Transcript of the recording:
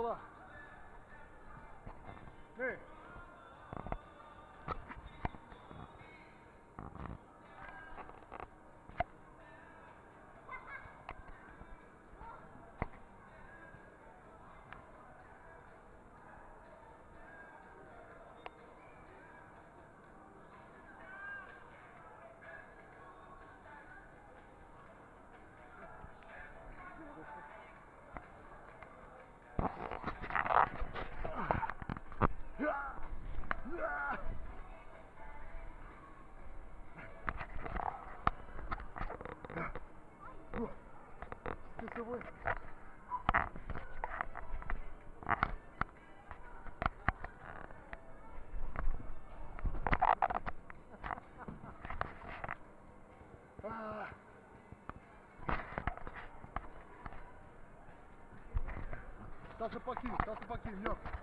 sola. Evet. Саша, покинь, Лёг.